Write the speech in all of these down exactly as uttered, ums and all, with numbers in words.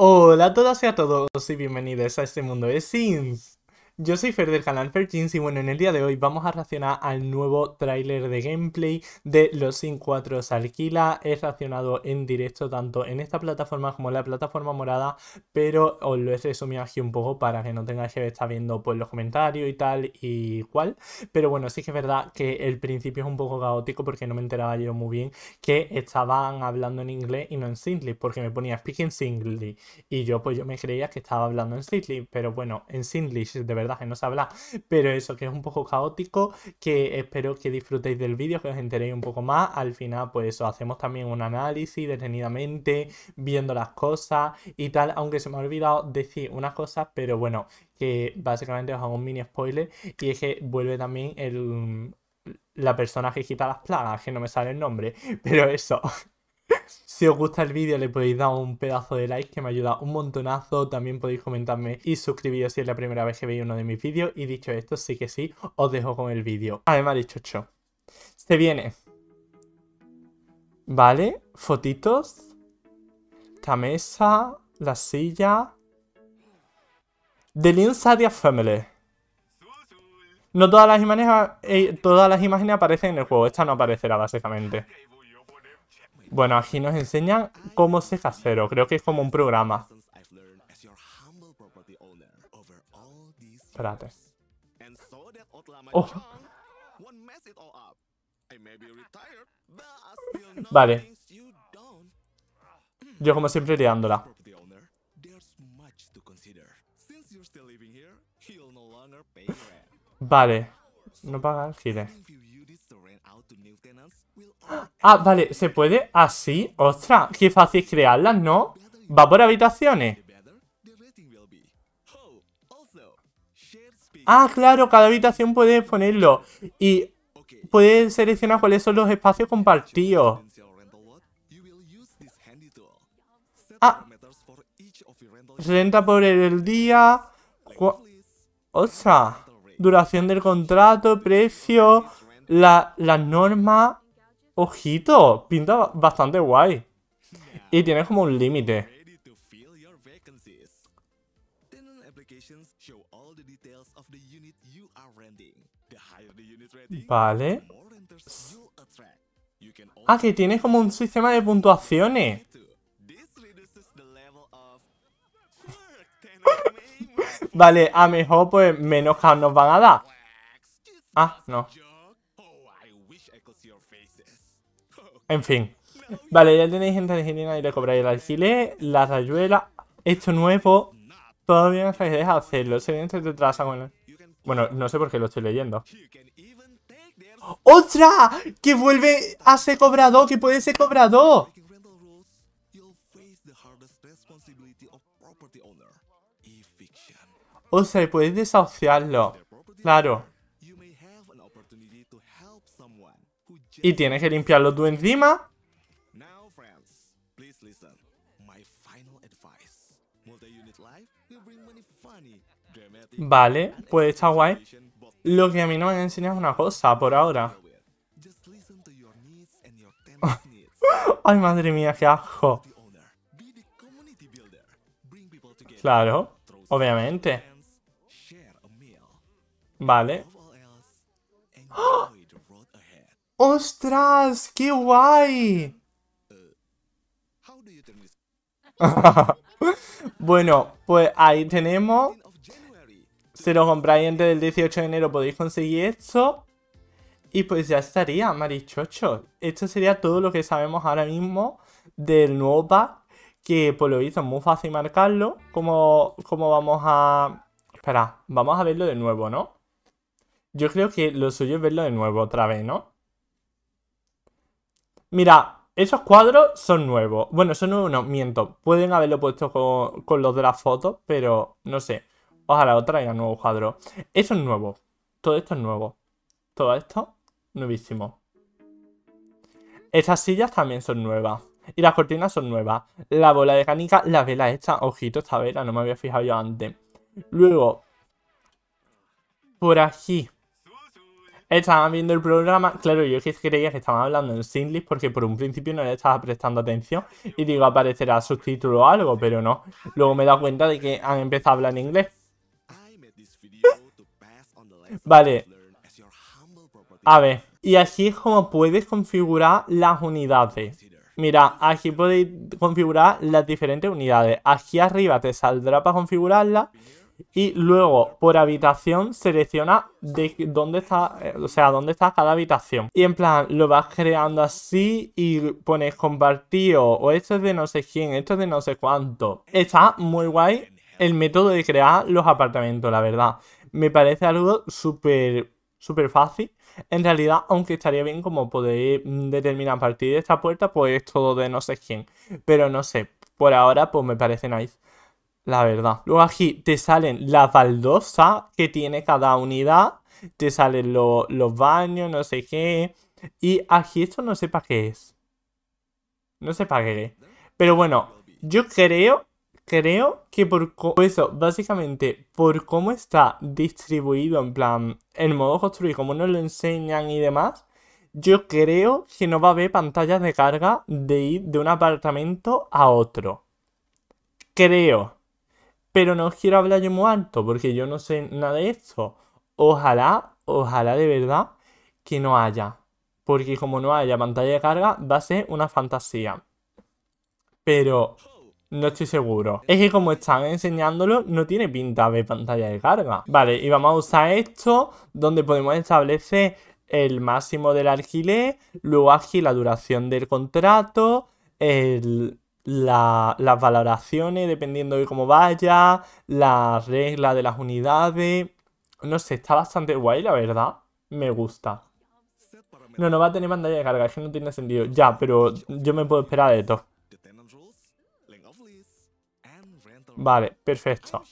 Hola a todas y a todos y bienvenidos a este mundo de Sims. Yo soy Fer del canal Fer Jeans y bueno, en el día de hoy vamos a reaccionar al nuevo tráiler de gameplay de Los Sims cuatro Se Alquila. He reaccionado en directo tanto en esta plataforma como en la plataforma morada, pero os lo he resumido aquí un poco para que no tengáis que estar viendo pues los comentarios y tal y cual. Pero bueno, sí que es verdad que el principio es un poco caótico porque no me enteraba yo muy bien que estaban hablando en inglés y no en Simlish, porque me ponía speaking Simlish y yo pues yo me creía que estaba hablando en Simlish, pero bueno, en Simlish de verdad que no se habla, pero eso, que es un poco caótico, que espero que disfrutéis del vídeo, que os enteréis un poco más. Al final pues eso, hacemos también un análisis detenidamente, viendo las cosas y tal, aunque se me ha olvidado decir unas cosas, pero bueno, que básicamente os hago un mini spoiler, y es que vuelve también el, la persona que quita las plagas, que no me sale el nombre, pero eso. Si os gusta el vídeo le podéis dar un pedazo de like que me ayuda un montonazo, también podéis comentarme y suscribiros si es la primera vez que veis uno de mis vídeos. Y dicho esto, sí que sí, os dejo con el vídeo. Además, dicho cho, se viene, ¿vale? Fotitos, esta mesa, la silla, The Linsadia Family. No todas las imágenes, eh, todas las imágenes aparecen en el juego, esta no aparecerá básicamente. Bueno, aquí nos enseñan cómo ser casero. Creo que es como un programa. Espérate. Oh. Vale. Yo como siempre liándola. Vale. No paga alquiler. Ah, vale, se puede así. Ah, ostras, qué fácil crearlas, ¿no? Va por habitaciones. Ah, claro, cada habitación puedes ponerlo. Y puedes seleccionar cuáles son los espacios compartidos. Ah, renta por el día. Ostras, duración del contrato, precio. La, las normas, ojito, pinta bastante guay. Y tiene como un límite. Vale. Ah, que tiene como un sistema de puntuaciones. Vale, a mejor pues menos caos nos van a dar. Ah, no. En fin. Vale, ya tenéis gente de ingeniería y le cobráis el alquiler, la rayuela. Esto nuevo. Todavía no sabéis dejar hacerlo. Se viene retrasa con el... Bueno, no sé por qué lo estoy leyendo. ¡Ostras! ¡Que vuelve a ser cobrado! ¡Que puede ser cobrado! O sea, puedes desahuciarlo. Claro. Y tienes que limpiarlo tú encima. Vale, pues está guay. Lo que a mí no me han enseñado es una cosa, por ahora. Ay, madre mía, qué asco. Claro, obviamente. Vale. ¡Oh! ¡Ostras! ¡Qué guay! Bueno, pues ahí tenemos. Si lo compráis antes del dieciocho de enero podéis conseguir esto. Y pues ya estaría, marichocho. Esto sería todo lo que sabemos ahora mismo del nuevo pack. Que por lo visto es muy fácil marcarlo. Como, como vamos a... Espera, vamos a verlo de nuevo, ¿no? Yo creo que lo suyo es verlo de nuevo otra vez, ¿no? Mira, esos cuadros son nuevos. Bueno, son nuevos no, miento. Pueden haberlo puesto con, con los de las fotos, pero no sé. Ojalá os traigan nuevos cuadros. Eso es nuevo. Todo esto es nuevo. Todo esto, nuevísimo. Estas sillas también son nuevas. Y las cortinas son nuevas. La bola de canica, la vela esta. Ojito, esta vela, no me había fijado yo antes. Luego, por aquí. Estaban viendo el programa, claro, yo es que creía que estaban hablando en Simlish porque por un principio no le estaba prestando atención y digo, aparecerá subtítulo o algo, pero no. Luego me he dado cuenta de que han empezado a hablar en inglés. Vale. A ver, y aquí es como puedes configurar las unidades. Mira, aquí podéis configurar las diferentes unidades. Aquí arriba te saldrá para configurarlas. Y luego, por habitación, selecciona de dónde está, o sea, dónde está cada habitación. Y en plan, lo vas creando así y pones compartido. O esto es de no sé quién, esto es de no sé cuánto. Está muy guay el método de crear los apartamentos, la verdad. Me parece algo súper, súper fácil. En realidad, aunque estaría bien como poder determinar a partir de esta puerta, pues es todo de no sé quién. Pero no sé, por ahora pues me parece nice, la verdad. Luego aquí te salen las baldosas que tiene cada unidad. Te salen lo, los baños, no sé qué. Y aquí esto no sé para qué es. No sé para qué es. Pero bueno, yo creo... Creo que por eso, básicamente, por cómo está distribuido, en plan, el modo construir, como nos lo enseñan y demás, yo creo que no va a haber pantallas de carga de ir de un apartamento a otro. Creo. Pero no os quiero hablar yo muy alto, porque yo no sé nada de esto. Ojalá, ojalá de verdad que no haya. Porque como no haya pantalla de carga, va a ser una fantasía. Pero... no estoy seguro. Es que como están enseñándolo, no tiene pinta de pantalla de carga. Vale, y vamos a usar esto, donde podemos establecer el máximo del alquiler, luego aquí la duración del contrato, el, la, las valoraciones, dependiendo de cómo vaya, la regla de las unidades... No sé, está bastante guay, la verdad. Me gusta. No, no va a tener pantalla de carga, es que no tiene sentido. Ya, pero yo me puedo esperar de todo. Vale, perfecto.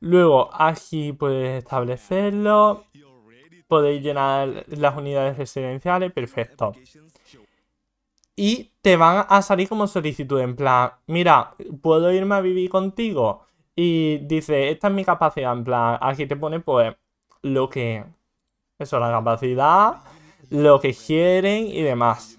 Luego aquí podéis establecerlo. Podéis llenar las unidades residenciales, perfecto. Y te van a salir como solicitud, en plan, mira, ¿puedo irme a vivir contigo? Y dice, esta es mi capacidad, en plan, aquí te pone pues lo que... Eso, la capacidad, lo que quieren y demás.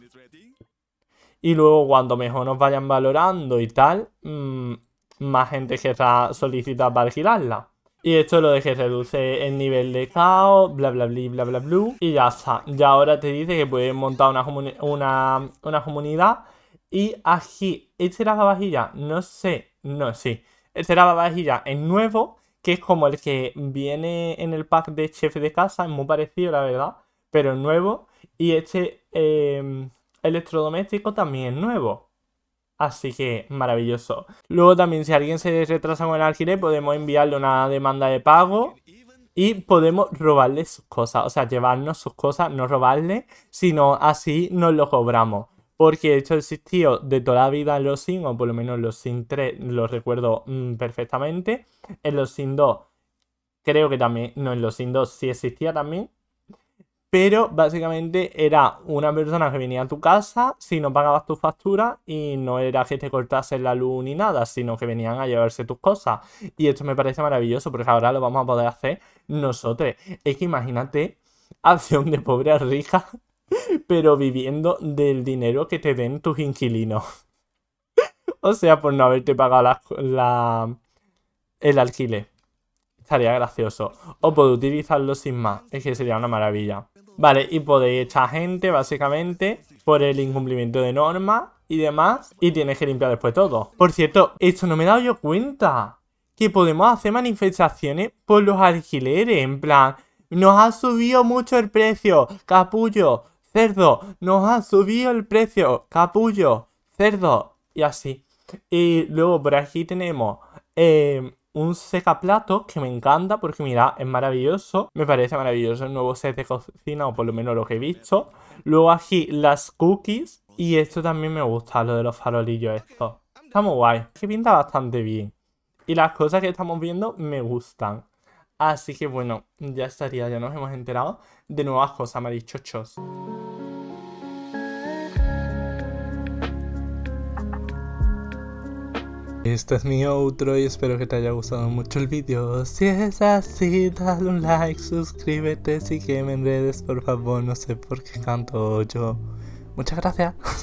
Y luego cuando mejor nos vayan valorando y tal, mmm, más gente querrá solicitar para alquilarla. Y esto es lo de que reduce el nivel de caos, bla bla bla bla bla bla. Y ya está. Ya ahora te dice que puedes montar una, comuni una, una comunidad. Y aquí, este lavavajillas, no sé, no, sí. Este lavavajillas es nuevo, que es como el que viene en el pack de Chef de Casa, es muy parecido la verdad, pero es nuevo. Y este... Eh, electrodoméstico también es nuevo. Así que maravilloso. Luego también si alguien se retrasa con el alquiler podemos enviarle una demanda de pago y podemos robarle sus cosas. O sea, llevarnos sus cosas, no robarle, sino así nos lo cobramos. Porque esto existió de toda la vida en los Sims, o por lo menos en los Sims tres lo recuerdo mmm, perfectamente. En los Sims dos creo que también, no, en los Sims dos sí existía también. Pero básicamente era una persona que venía a tu casa si no pagabas tus facturas y no era que te cortasen la luz ni nada, sino que venían a llevarse tus cosas. Y esto me parece maravilloso porque ahora lo vamos a poder hacer nosotros. Es que imagínate acción de pobre a rica, pero viviendo del dinero que te den tus inquilinos. O sea, por no haberte pagado la, la, el alquiler. Estaría gracioso. O puedo utilizarlo sin más. Es que sería una maravilla. Vale, y podéis echar gente, básicamente, por el incumplimiento de normas y demás. Y tienes que limpiar después todo. Por cierto, esto no me he dado yo cuenta. Que podemos hacer manifestaciones por los alquileres. En plan, nos ha subido mucho el precio, capullo, cerdo. Nos ha subido el precio, capullo, cerdo. Y así. Y luego por aquí tenemos... Eh, un secaplatos que me encanta porque mira, es maravilloso. Me parece maravilloso el nuevo set de cocina, o por lo menos lo que he visto. Luego aquí las cookies. Y esto también me gusta, lo de los farolillos estos. Está muy guay, que pinta bastante bien. Y las cosas que estamos viendo me gustan. Así que bueno, ya estaría, ya nos hemos enterado de nuevas cosas, marichochos. Este es mi outro y espero que te haya gustado mucho el vídeo. Si es así, dale un like, suscríbete, sígueme en redes, por favor, no sé por qué canto yo. Muchas gracias.